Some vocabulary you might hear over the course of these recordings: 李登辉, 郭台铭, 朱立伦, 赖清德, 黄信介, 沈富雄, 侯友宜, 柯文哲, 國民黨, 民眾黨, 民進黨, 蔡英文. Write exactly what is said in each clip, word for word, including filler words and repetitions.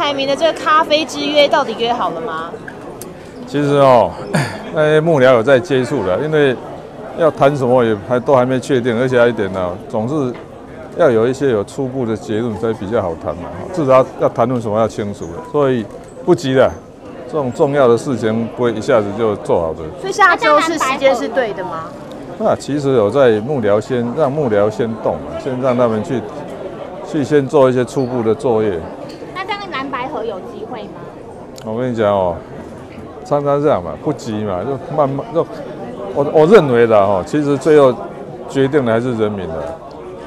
台铭的这个咖啡之约到底约好了吗？其实哦，那些幕僚有在接触的，因为要谈什么也还都还没确定，而且还有一点呢、啊，总是要有一些有初步的结论才比较好谈嘛。至少要谈论什么要清楚的，所以不急的。 这种重要的事情不会一下子就做好的，所以下周是时间是对的吗？那其实有在幕僚先让幕僚先动嘛，先让他们去去先做一些初步的作业。那这样蓝白合有机会吗？我跟你讲哦，常常这样嘛，不急嘛，就慢慢就我我认为的哦，其实最后决定的还是人民的。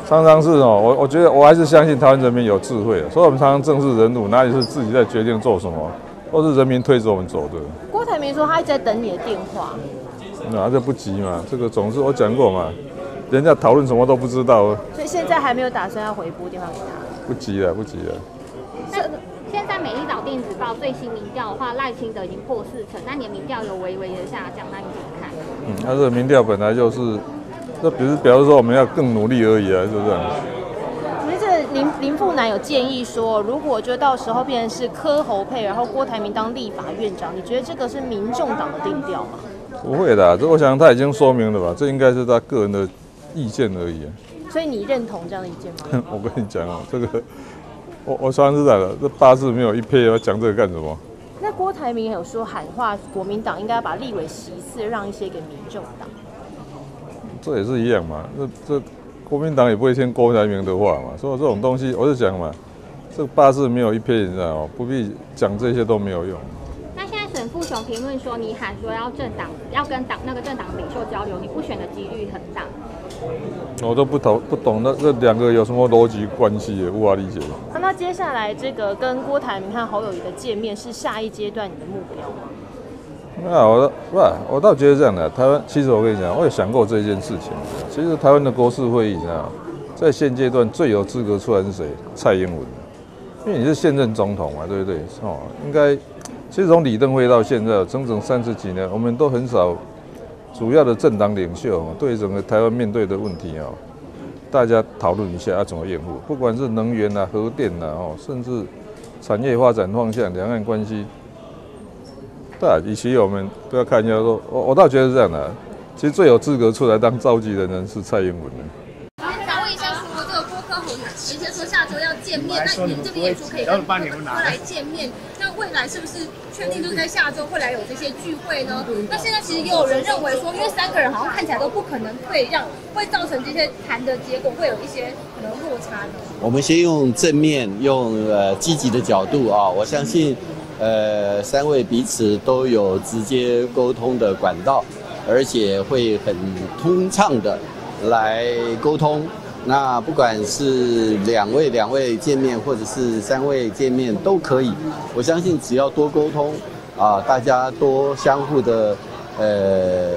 常常是哦，我我觉得我还是相信台湾人民有智慧的，所以我们常常政治人物哪里是自己在决定做什么。 都是人民推着我们走的。郭台铭说他一直在等你的电话，那这不急嘛？这个总是我讲过嘛，人家讨论什么都不知道。所以现在还没有打算要回拨电话给他。不急了，不急了。那现在美丽岛电子报最新民调的话，赖清德已经破四成，那你的民调有微微的下降，那你怎么看？嗯，他、啊、这民调本来就是，这只是表示说我们要更努力而已啊，是不是？ 林林富南有建议说，如果就到时候变成是柯侯配，然后郭台铭当立法院长，你觉得这个是民众党的定调吗？不会的，这我想他已经说明了吧，这应该是他个人的意见而已。所以你认同这样的意见吗？我跟你讲哦，这个我我常常知道了，这八字没有一撇，要讲这个干什么？那郭台铭有说喊话，国民党应该把立委席次让一些给民众党，这也是一样嘛，这这。 国民党也不会听郭台铭的话嘛，所以这种东西我就讲嘛，这八字没有一撇，你知道吗？不必讲这些都没有用。那现在沈富雄评论说，你喊说要政党要跟党那个政党领袖交流，你不选的几率很大。我都不懂不懂那这两个有什么逻辑关系也无法理解、啊。那接下来这个跟郭台铭和侯友宜的见面是下一阶段你的目标吗？那我我我倒觉得这样的、啊，台湾其实我跟你讲，我有想过这件事情。 其实台湾的国事会议啊，在现阶段最有资格出来是谁？蔡英文，因为你是现任总统嘛，对不对？哦，应该，其实从李登辉到现在整整三十几年，我们都很少主要的政党领袖对整个台湾面对的问题哦，大家讨论一下要怎么应付，不管是能源啊、核电啊，哦，甚至产业发展方向、两岸关系，对啊，以及我们都要看一下说，我我倒觉得是这样的、啊。 其实最有资格出来当召集人的人是蔡英文的。先想问一下，说这个郭柯侯，您先说下周要见面，那您这边也说可以跟郭来见面，那未来是不是确定就是在下周会来有这些聚会呢？那现在其实也有人认为说，因为三个人好像看起来都不可能退让，会造成这些谈的结果会有一些可能落差呢。我们先用正面、用呃积极的角度啊、哦，我相信，呃，三位彼此都有直接沟通的管道。 而且会很通畅的来沟通。那不管是两位两位见面，或者是三位见面都可以。我相信只要多沟通啊，大家多相互的呃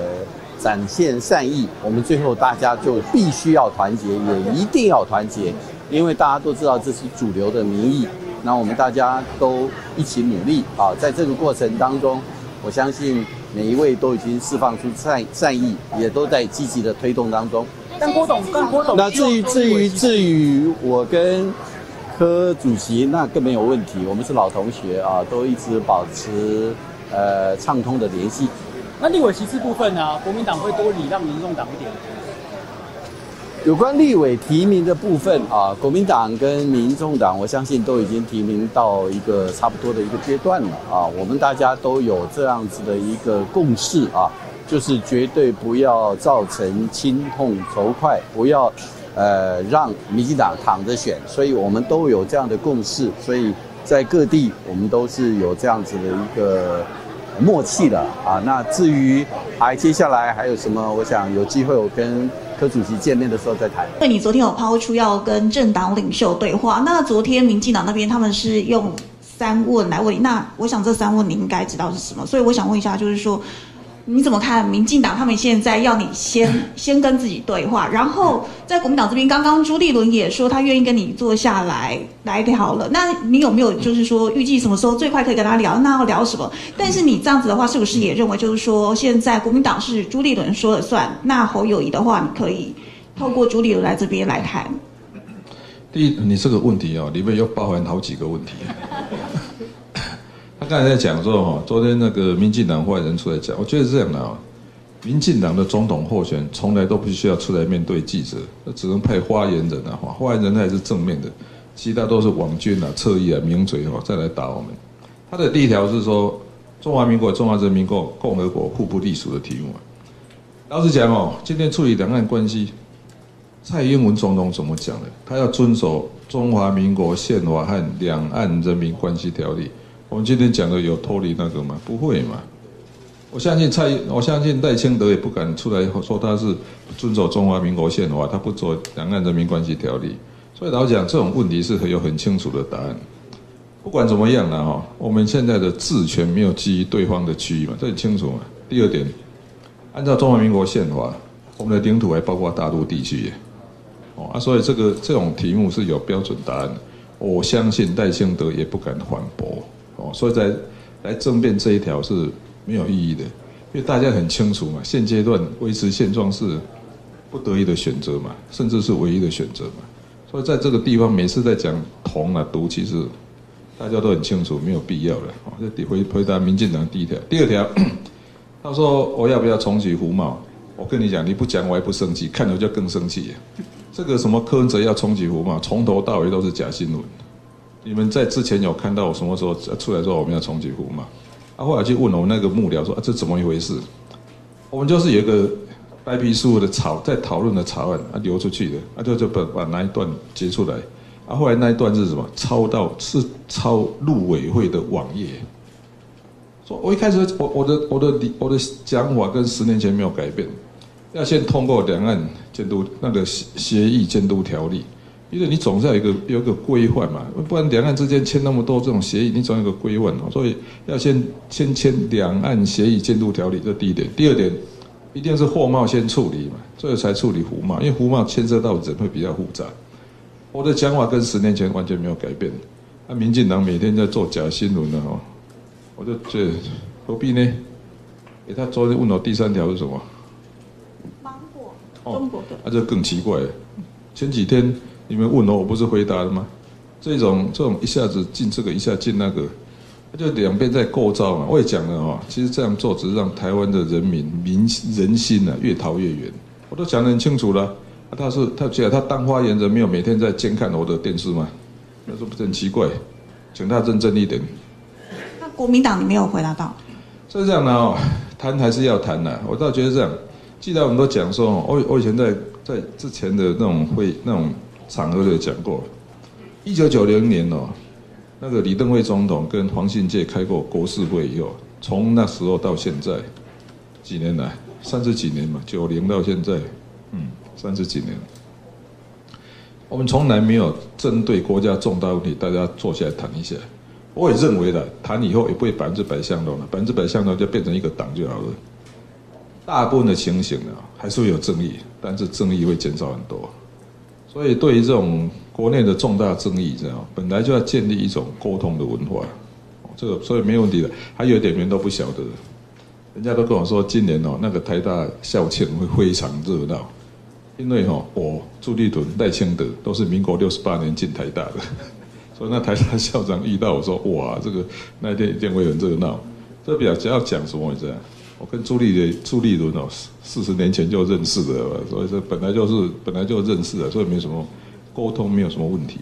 展现善意，我们最后大家就必须要团结，也一定要团结，因为大家都知道这是主流的民意。那我们大家都一起努力啊，在这个过程当中，我相信。 每一位都已经释放出善善意，也都在积极的推动当中。但郭董，但郭董，那至于至于至于我跟柯主席，那更没有问题，我们是老同学啊，都一直保持呃畅通的联系。那立委席次部分呢、啊，国民党会多礼让民众党一点。有关立委提名的部分啊，国民党跟民众党，我相信都已经提名到一个差不多的一个阶段了啊。我们大家都有这样子的一个共识啊，就是绝对不要造成亲痛仇快，不要呃让民进党躺着选。所以我们都有这样的共识，所以在各地我们都是有这样子的一个。 默契了啊！那至于还接下来还有什么，我想有机会我跟柯主席见面的时候再谈。对，你昨天有抛出要跟政党领袖对话，那昨天民进党那边他们是用三问来问你，那我想这三问你应该知道是什么，所以我想问一下，就是说你怎么看民进党他们现在要你先先跟自己对话，然后在国民党这边，刚刚朱立伦也说他愿意跟你坐下来来聊了，那你有没有就是说预计什么时候最快可以跟他聊？那要聊什么？但是你这样子的话，是不是也认为就是说现在国民党是朱立伦说了算？那侯友宜的话，你可以透过朱立伦来这边来谈。第一，你这个问题哦，里面又包含好几个问题。他刚才在讲说哈，昨天那个民进党坏人出来讲，我觉得是这样的啊。民进党的总统候选从来都不需要出来面对记者，只能派发言人啊，发言人还是正面的，其他都是网军啊、侧翼啊、名嘴哈、啊、再来打我们。他的第一条是说，中华民国、中华人民共共和国互不隶属的题目、啊。老实讲哦，今天处理两岸关系，蔡英文总统怎么讲的？他要遵守中华民国宪法和两岸人民关系条例。我们今天讲的有脱离那个吗？不会嘛。我相信蔡，我相信赖清德也不敢出来说他是遵守中华民国宪法，他不遵守两岸人民关系条例。所以老讲这种问题是很有很清楚的答案。不管怎么样了哈，我们现在的治权没有基于对方的区域嘛，这很清楚嘛。第二点，按照中华民国宪法，我们的领土还包括大陆地区耶。哦啊，所以这个这种题目是有标准答案的。我相信赖清德也不敢反驳。哦，所以在来争辩这一条是没有意义的，因为大家很清楚嘛，现阶段维持现状是不得已的选择嘛，甚至是唯一的选择嘛。所以在这个地方，每次在讲同啊独，其实大家都很清楚，没有必要了。哦，这回回答民进党第一条，第二条，他说我要不要重启服贸？我跟你讲，你不讲我还不生气，看了就更生气。这个什么柯文哲要重启服贸，从头到尾都是假新闻。你们在之前有看到我什么时候出来说我们要重启服贸？啊，后来去问我们那个幕僚说啊，这怎么一回事？我们就是有一个白皮书的草在讨论的草案啊流出去的，啊就就把把那一段截出来，啊后来那一段是什么？抄到是抄陆委会的网页。说我一开始我我的我的我的讲法跟十年前没有改变，要先通过两岸监督那个协议监督条例。因为你总是要有一个有一个规范嘛，不然两岸之间签那么多这种协议，你总要有一个规范哦。所以要先先签两岸协议监督条例，这第一点。第二点，一定是货贸先处理嘛，最后才处理服贸，因为服贸牵涉到人会比较复杂。我的讲法跟十年前完全没有改变。啊，民进党每天在做假新闻了哦，我就觉得何必呢？欸，他昨天问我第三条是什么？芒果，中国的。那就更奇怪了，前几天。你们问我，我不是回答了吗？这种这种一下子进这个，一下进那个，就两边在构造嘛。我也讲了哦，其实这样做只是让台湾的人民民人心啊越逃越远。我都讲得很清楚了，啊，他是他觉得他当发言人没有每天在监看我的电视吗？那是不是很奇怪？请他认真一点。那国民党你没有回答到。所以这样呢哦，谈还是要谈的啊。我倒觉得这样，既然我们都讲说，我我以前在在之前的那种会那种。场合也讲过，一九九零年哦，那个李登辉总统跟黄信介开过国事会以后，从那时候到现在，几年来三十几年嘛，九零到现在，嗯，三十几年，我们从来没有针对国家重大问题大家坐下来谈一下。我也认为了，谈以后也不会百分之百相同了，百分之百相同就变成一个党就好了。大部分的情形呢，还是会有争议，但是争议会减少很多。所以，对于这种国内的重大争议，这样本来就要建立一种沟通的文化，这个所以没问题的。还有一点，人都不晓得，人家都跟我说，今年哦，那个台大校庆会非常热闹，因为哦，我朱立伦、赖清德都是民国六十八年进台大的，所以那台大校长遇到我说，哇，这个那天一定会很热闹。这表只要讲什么这样。我跟朱立伦、朱立伦哦，四十年前就认识的，所以说本来就是本来就认识的，所以没什么沟通，没有什么问题。